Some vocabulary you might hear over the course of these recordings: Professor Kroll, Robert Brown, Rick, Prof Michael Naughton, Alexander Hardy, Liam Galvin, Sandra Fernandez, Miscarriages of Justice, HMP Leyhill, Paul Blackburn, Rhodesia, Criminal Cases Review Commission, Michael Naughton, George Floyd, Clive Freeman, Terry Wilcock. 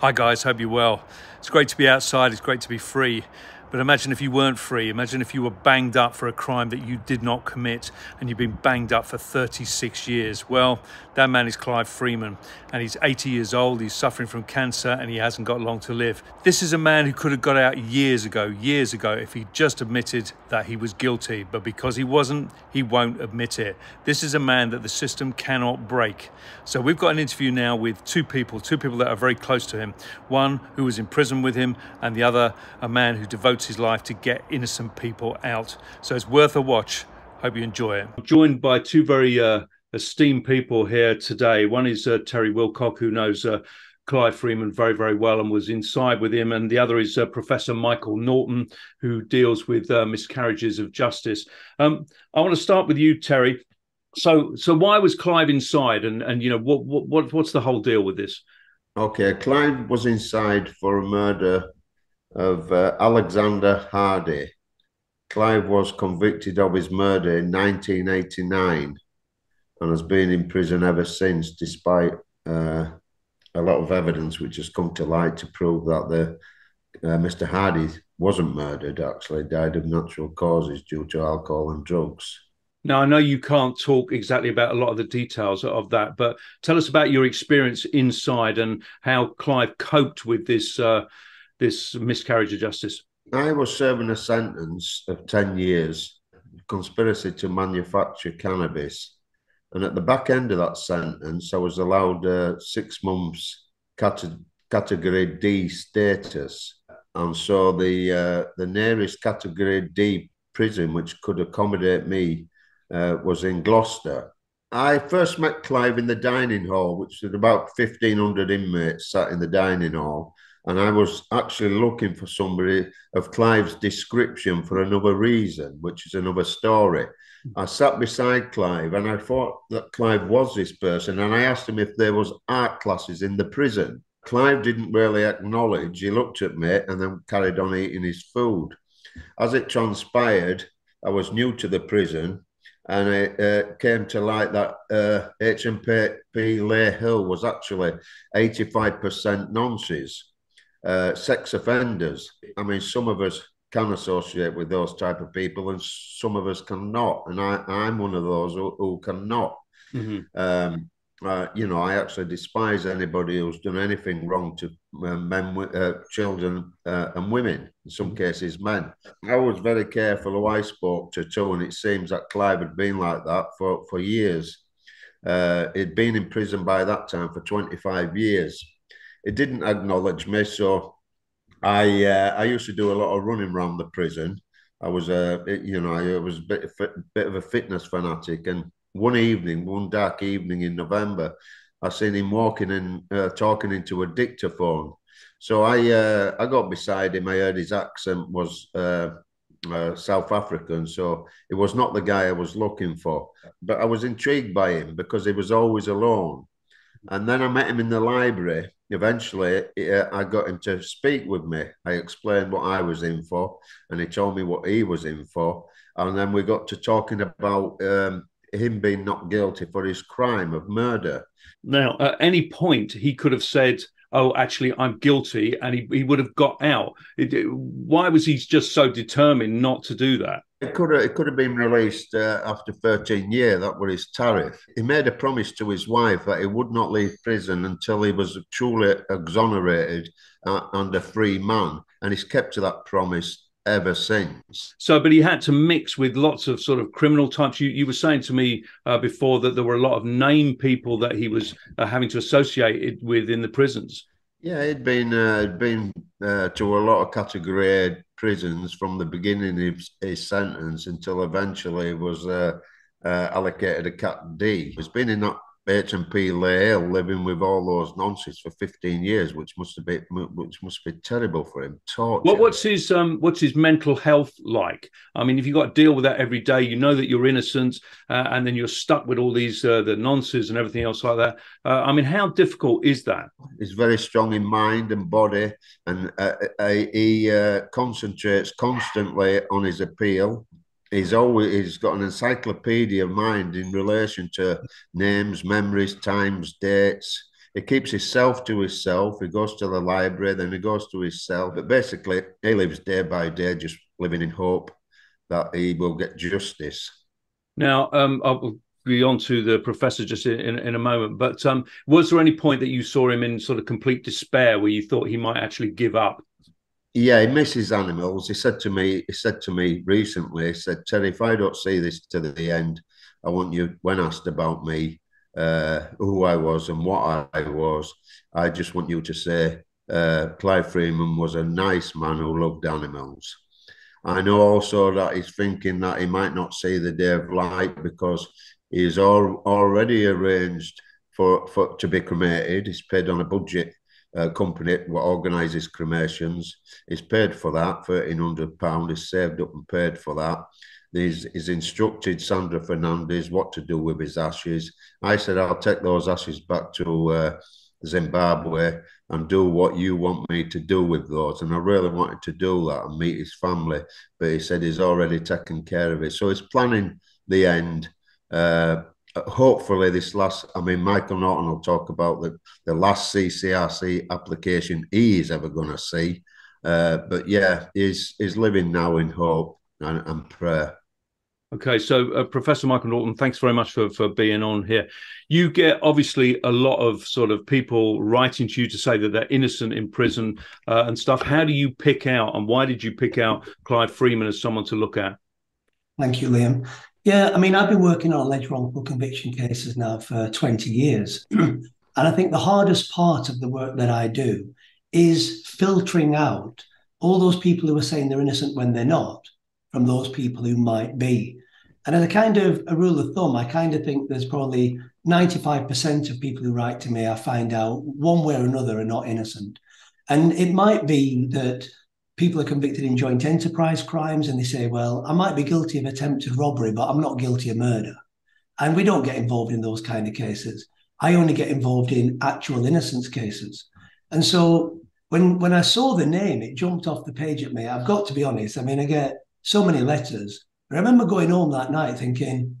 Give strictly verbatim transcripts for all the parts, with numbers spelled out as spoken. Hi guys, hope you're well. It's great to be outside, it's great to be free. But imagine if you weren't free. Imagine if you were banged up for a crime that you did not commit and you've been banged up for thirty-six years. Well, that man is Clive Freeman and he's eighty years old, he's suffering from cancer and he hasn't got long to live. This is a man who could have got out years ago, years ago, if he just admitted that he was guilty. But because he wasn't, he won't admit it. This is a man that the system cannot break. So we've got an interview now with two people, two people that are very close to him. One who was in prison with him and the other, a man who devoted his life to get innocent people out. So it's worth a watch. Hope you enjoy it. I'm joined by two very uh, esteemed people here today. One is uh, Terry Wilcock, who knows uh, Clive Freeman very, very well and was inside with him. And the other is uh, Professor Michael Naughton, who deals with uh, miscarriages of justice. Um, I want to start with you, Terry. So so why was Clive inside? And, and you know, what, what what's the whole deal with this? Okay, Clive was inside for a murder of uh, Alexander Hardy. Clive was convicted of his murder in nineteen eighty-nine and has been in prison ever since, despite uh, a lot of evidence which has come to light to prove that the, uh, Mister Hardy wasn't murdered, actually died of natural causes due to alcohol and drugs. Now, I know you can't talk exactly about a lot of the details of that, but tell us about your experience inside and how Clive coped with this uh, this miscarriage of justice. I was serving a sentence of ten years, conspiracy to manufacture cannabis. And at the back end of that sentence, I was allowed uh, six months cate category D status. And so the, uh, the nearest category D prison, which could accommodate me, uh, was in Gloucester. I first met Clive in the dining hall, which was about fifteen hundred inmates sat in the dining hall. And I was actually looking for somebody of Clive's description for another reason, which is another story. I sat beside Clive and I thought that Clive was this person. And I asked him if there was art classes in the prison. Clive didn't really acknowledge. He looked at me and then carried on eating his food. As it transpired, I was new to the prison. And it uh, came to light that uh, H M P Leyhill was actually eighty-five percent nonces. Uh, sex offenders. I mean, some of us can associate with those type of people and some of us cannot. And I, I'm one of those who, who cannot. Mm-hmm. um, uh, you know, I actually despise anybody who's done anything wrong to uh, men, uh, children uh, and women, in some mm-hmm. cases men. I was very careful who I spoke to too, and it seems that Clive had been like that for, for years. Uh, he'd been in prison by that time for twenty-five years. It didn't acknowledge me, so I uh, I used to do a lot of running around the prison. I was a you know I was a bit of, a bit of a fitness fanatic, and one evening, one dark evening in November, I seen him walking and uh, talking into a dictaphone. So I uh, I got beside him. I heard his accent was uh, uh, South African, so it was not the guy I was looking for. But I was intrigued by him because he was always alone. And then I met him in the library. Eventually, uh, I got him to speak with me. I explained what I was in for, and he told me what he was in for. And then we got to talking about um, him being not guilty for his crime of murder. Now, at any point, he could have said, oh, actually, I'm guilty, and he, he would have got out. It, it, why was he just so determined not to do that? It could have, it could have been released uh, after thirteen years. That was his tariff. He made a promise to his wife that he would not leave prison until he was truly exonerated uh, and a free man. And he's kept to that promise ever since. So, but he had to mix with lots of sort of criminal types. You, you were saying to me uh, before that there were a lot of named people that he was uh, having to associate it with in the prisons. Yeah, he'd been uh, been uh, to a lot of category A prisons from the beginning of his sentence until eventually he was uh, uh, allocated a Cat D. He's been in that H M P Leyhill living with all those nonsense for fifteen years, which must have been, which must be terrible for him. Torture. Well, what's his um, what's his mental health like? I mean, if you've got to deal with that every day, you know that you're innocent, uh, and then you're stuck with all these uh, the nonsense and everything else like that. Uh, I mean, how difficult is that? He's very strong in mind and body, and uh, he uh, concentrates constantly on his appeal. He's always he's got an encyclopedia of mind in relation to names, memories, times, dates. He keeps himself to himself. He goes to the library, then he goes to his cell. But basically, he lives day by day, just living in hope that he will get justice. Now, um, I'll be on to the professor just in, in a moment. But um, was there any point that you saw him in sort of complete despair where you thought he might actually give up? Yeah, he misses animals. He said to me, he said to me recently, he said, "Terry, if I don't see this to the end, I want you," when asked about me, uh, who I was and what I was, "I just want you to say, uh, Clive Freeman was a nice man who loved animals." I know also that he's thinking that he might not see the day of light because he's al already arranged for, for to be cremated. He's paid on a budget. Uh, company what organises cremations. He's paid for that, thirteen hundred pounds. He's saved up and paid for that. He's, he's instructed Sandra Fernandez what to do with his ashes. I said, "I'll take those ashes back to uh, Zimbabwe and do what you want me to do with those." And I really wanted to do that and meet his family, but he said he's already taken care of it. So he's planning the end. Uh, Hopefully this last, I mean, Michael Naughton will talk about the, the last C C R C application he is ever going to see. Uh, but yeah, he's, he's living now in hope and, and prayer. Okay, so uh, Professor Michael Naughton, thanks very much for, for being on here. You get obviously a lot of sort of people writing to you to say that they're innocent in prison uh, and stuff. How do you pick out, and why did you pick out Clive Freeman as someone to look at? Thank you, Liam. Yeah, I mean, I've been working on alleged wrongful conviction cases now for twenty years. And I think the hardest part of the work that I do is filtering out all those people who are saying they're innocent when they're not from those people who might be. And as a kind of a rule of thumb, I kind of think there's probably ninety-five percent of people who write to me, I find out one way or another are not innocent. And it might be that people are convicted in joint enterprise crimes and they say, "Well, I might be guilty of attempted robbery, but I'm not guilty of murder." And we don't get involved in those kind of cases. I only get involved in actual innocence cases. And so when, when I saw the name, it jumped off the page at me. I've got to be honest. I mean, I get so many letters. I remember going home that night thinking,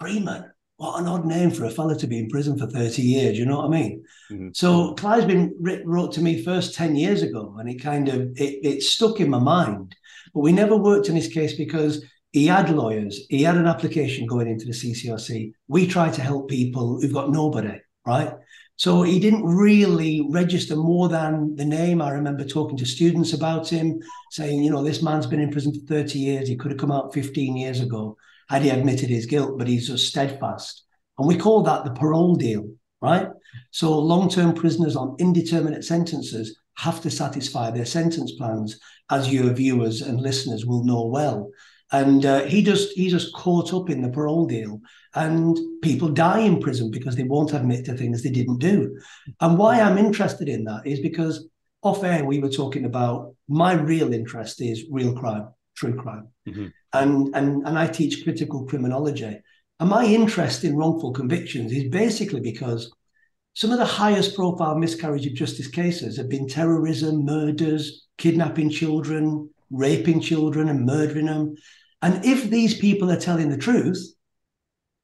"Freeman, what an odd name for a fella to be in prison for thirty years, you know what I mean?" Mm-hmm. So Clive's been wrote to me first ten years ago, and it kind of, it, it stuck in my mind. But we never worked on his case because he had lawyers, he had an application going into the C C R C. We try to help people who've got nobody, right? So he didn't really register more than the name. I remember talking to students about him, saying, you know, this man's been in prison for thirty years, he could have come out fifteen years ago. Had he admitted his guilt, but he's just steadfast. And we call that the parole deal, right? So long-term prisoners on indeterminate sentences have to satisfy their sentence plans, as your viewers and listeners will know well. And uh, he just he just caught up in the parole deal. And people die in prison because they won't admit to things they didn't do. And why I'm interested in that is because off air we were talking about my real interest is real crime, true crime. Mm-hmm. And, and, and I teach critical criminology. And my interest in wrongful convictions is basically because some of the highest profile miscarriage of justice cases have been terrorism, murders, kidnapping children, raping children and murdering them. And if these people are telling the truth,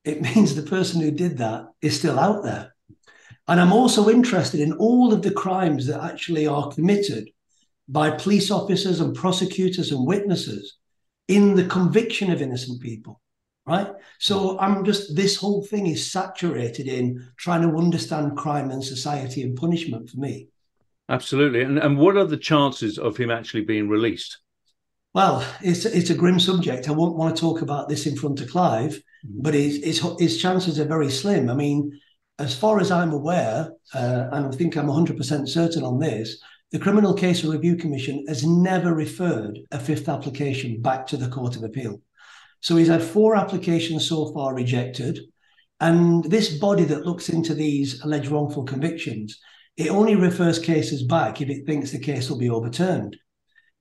it means the person who did that is still out there. And I'm also interested in all of the crimes that actually are committed by police officers and prosecutors and witnesses in the conviction of innocent people, right? So I'm just, this whole thing is saturated in trying to understand crime and society and punishment for me. Absolutely. And, and what are the chances of him actually being released? Well, it's, it's a grim subject. I won't want to talk about this in front of Clive, but his, his, his chances are very slim. I mean, as far as I'm aware, uh, and I think I'm one hundred percent certain on this, the Criminal Cases Review Commission has never referred a fifth application back to the Court of Appeal. So he's had four applications so far rejected. And this body that looks into these alleged wrongful convictions, it only refers cases back if it thinks the case will be overturned.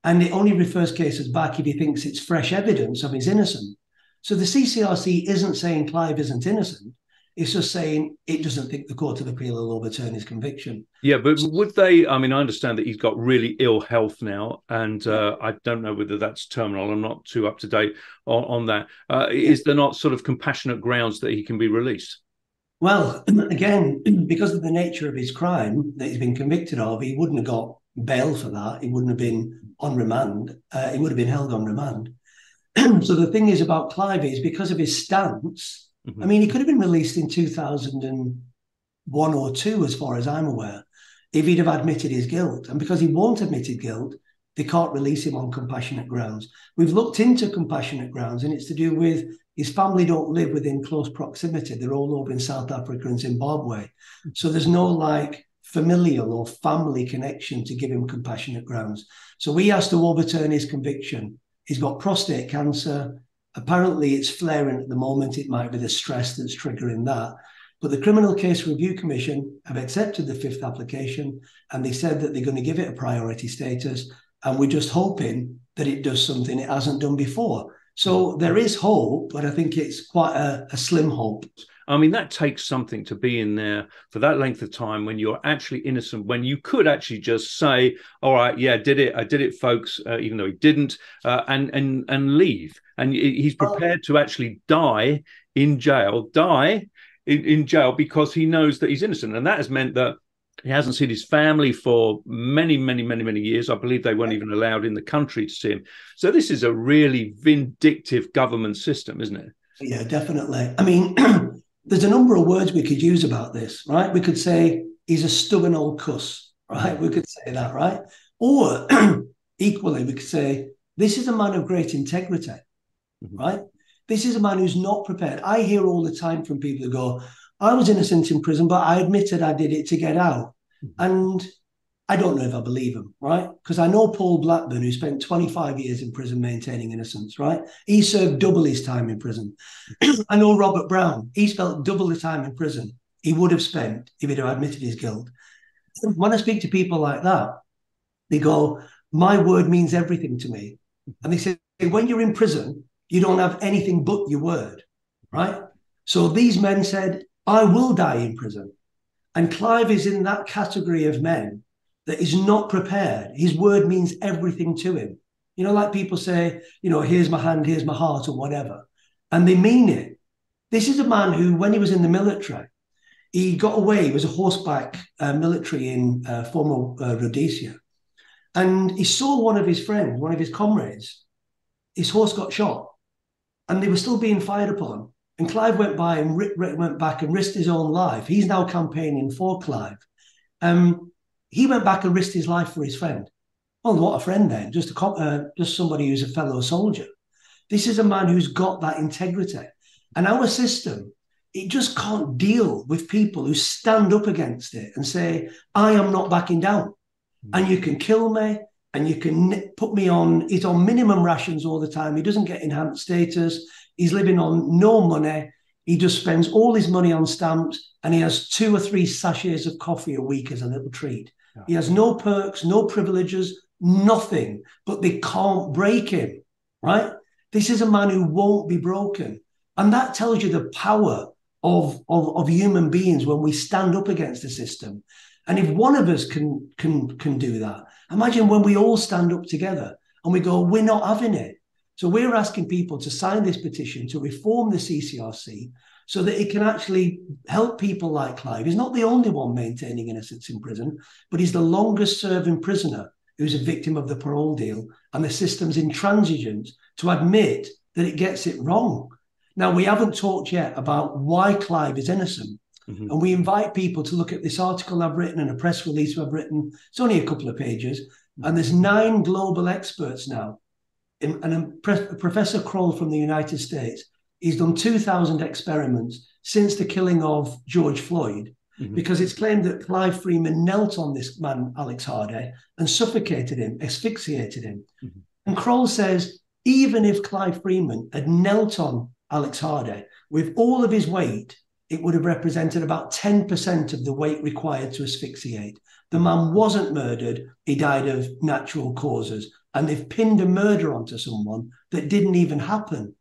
And it only refers cases back if he thinks it's fresh evidence of his innocence. So the C C R C isn't saying Clive isn't innocent. It's just saying it doesn't think the Court of Appeal will overturn his conviction. Yeah, but would they, I mean, I understand that he's got really ill health now, and uh, I don't know whether that's terminal. I'm not too up to date on, on that. Uh, is there not sort of compassionate grounds that he can be released? Well, again, because of the nature of his crime that he's been convicted of, he wouldn't have got bail for that. He wouldn't have been on remand. Uh, he would have been held on remand. So the thing is about Clive is because of his stance, mm-hmm. I mean, he could have been released in two thousand one or two, as far as I'm aware, if he'd have admitted his guilt. And because he won't admitted guilt, they can't release him on compassionate grounds. We've looked into compassionate grounds, and it's to do with his family don't live within close proximity. They're all over in South Africa and Zimbabwe. So there's no like familial or family connection to give him compassionate grounds. So we asked to overturn his conviction. He's got prostate cancer. Apparently it's flaring at the moment. It might be the stress that's triggering that. But the Criminal Case Review Commission have accepted the fifth application, and they said that they're going to give it a priority status. And we're just hoping that it does something it hasn't done before. So there is hope, but I think it's quite a, a slim hope. I mean, that takes something to be in there for that length of time when you're actually innocent, when you could actually just say, all right, yeah, I did it. I did it, folks, uh, even though he didn't, uh, and, and, and leave. And he's prepared to actually die in jail, die in, in jail because he knows that he's innocent. And that has meant that he hasn't seen his family for many, many, many, many years. I believe they weren't even allowed in the country to see him. So this is a really vindictive government system, isn't it? Yeah, definitely. I mean, there's a number of words we could use about this, right? We could say he's a stubborn old cuss, right? We could say that, right? Or equally, we could say this is a man of great integrity, mm-hmm. right? This is a man who's not prepared. I hear all the time from people who go, I was innocent in prison, but I admitted I did it to get out. Mm-hmm. And I don't know if I believe him, right? Because I know Paul Blackburn, who spent twenty-five years in prison maintaining innocence, right? He served double his time in prison. I know Robert Brown. He spent double the time in prison he would have spent if he'd have admitted his guilt. When I speak to people like that, they go, my word means everything to me. And they say, when you're in prison, you don't have anything but your word, right? So these men said, I will die in prison. And Clive is in that category of men that is not prepared. His word means everything to him. You know, like people say, you know, here's my hand, here's my heart, or whatever. And they mean it. This is a man who, when he was in the military, he got away. He was a horseback uh, military in uh, former uh, Rhodesia. And he saw one of his friends, one of his comrades. His horse got shot. And they were still being fired upon. And Clive went by and Rick, Rick went back and risked his own life. He's now campaigning for Clive. Um, he went back and risked his life for his friend. Well, what a friend then, just, a, uh, just somebody who's a fellow soldier. This is a man who's got that integrity. And our system, it just can't deal with people who stand up against it and say, I am not backing down. And you can kill me. And you can put me on, he's on minimum rations all the time. He doesn't get enhanced status. He's living on no money. He just spends all his money on stamps, and he has two or three sachets of coffee a week as a little treat. Yeah. He has no perks, no privileges, nothing, but they can't break him, right? This is a man who won't be broken. And that tells you the power of, of, of human beings when we stand up against the system. And if one of us can, can, can do that, imagine when we all stand up together and we go, we're not having it. So we're asking people to sign this petition to reform the C C R C so that it can actually help people like Clive. He's not the only one maintaining innocence in prison, but he's the longest serving prisoner who's a victim of the parole deal and the system's intransigent to admit that it gets it wrong. Now, we haven't talked yet about why Clive is innocent. Mm-hmm. And we invite people to look at this article I've written and a press release I've written. It's only a couple of pages. Mm-hmm. And there's nine global experts now. In, and a, Professor Kroll from the United States, he's done two thousand experiments since the killing of George Floyd, mm-hmm. because it's claimed that Clive Freeman knelt on this man, Alex Hardy, and suffocated him, asphyxiated him. Mm-hmm. And Kroll says, even if Clive Freeman had knelt on Alex Hardy with all of his weight, it would have represented about ten percent of the weight required to asphyxiate. The man wasn't murdered. He died of natural causes. And they've pinned a murder onto someone that didn't even happen.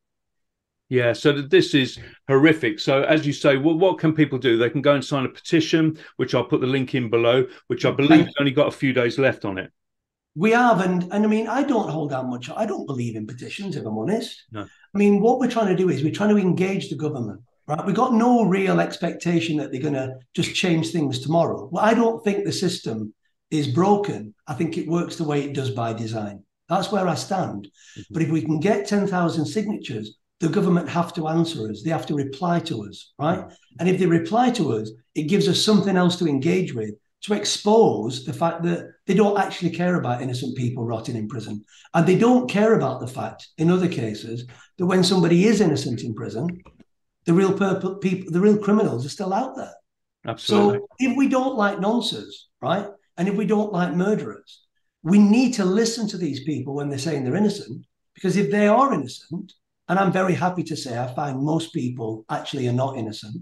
Yeah, so this is horrific. So as you say, well, what can people do? They can go and sign a petition, which I'll put the link in below, which I believe has only got a few days left on it. We have, and, and I mean, I don't hold out much. I don't believe in petitions, if I'm honest. No. I mean, what we're trying to do is we're trying to engage the government. Right? We've got no real expectation that they're going to just change things tomorrow. Well, I don't think the system is broken. I think it works the way it does by design. That's where I stand. But if we can get ten thousand signatures, the government have to answer us. They have to reply to us, right? And if they reply to us, it gives us something else to engage with, to expose the fact that they don't actually care about innocent people rotting in prison. And they don't care about the fact, in other cases, that when somebody is innocent in prison, the real purple people, the real criminals are still out there. Absolutely. So if we don't like nonsense, right? And if we don't like murderers, we need to listen to these people when they're saying they're innocent, because if they are innocent, and I'm very happy to say I find most people actually are not innocent,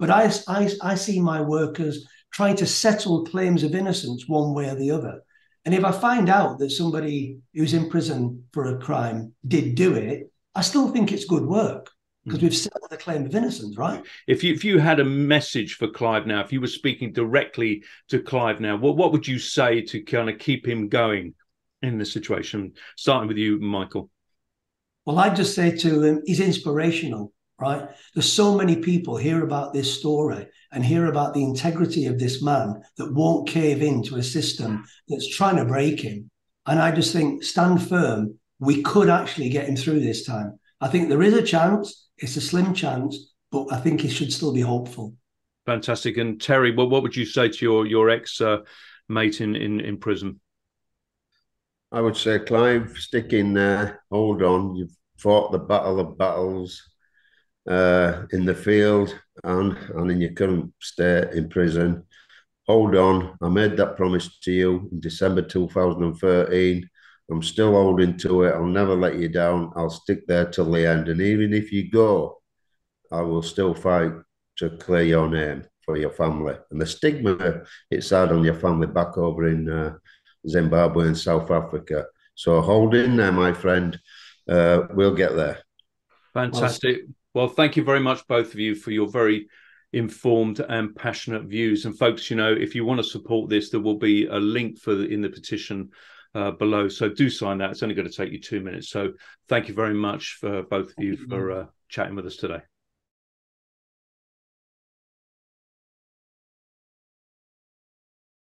but I, I, I see my work as trying to settle claims of innocence one way or the other. And if I find out that somebody who's in prison for a crime did do it, I still think it's good work, because mm. we've settled the claim of innocence, right? If you, if you had a message for Clive now, if you were speaking directly to Clive now, what, what would you say to kind of keep him going in this situation? Starting with you, Michael. Well, I'd just say to him, he's inspirational, right? There's so many people hear about this story and hear about the integrity of this man that won't cave into a system that's trying to break him. And I just think, stand firm. We could actually get him through this time. I think there is a chance. It's a slim chance, but I think he should still be hopeful. Fantastic. And Terry, what, what would you say to your, your ex-mate uh, in, in, in prison? I would say, Clive, stick in there, hold on. You've fought the battle of battles uh, in the field and, and in your current state in prison. Hold on. I made that promise to you in December two thousand thirteen. I'm still holding to it. I'll never let you down. I'll stick there till the end. And even if you go, I will still fight to clear your name for your family. And the stigma it's had on your family back over in uh, Zimbabwe and South Africa. So hold in there, my friend. Uh, we'll get there. Fantastic. Well, thank you very much, both of you, for your very informed and passionate views. And folks, you know, if you want to support this, there will be a link for the, in the petition Uh, below, so do sign that. It's only going to take you two minutes. So thank you very much for both of you for uh, chatting with us today.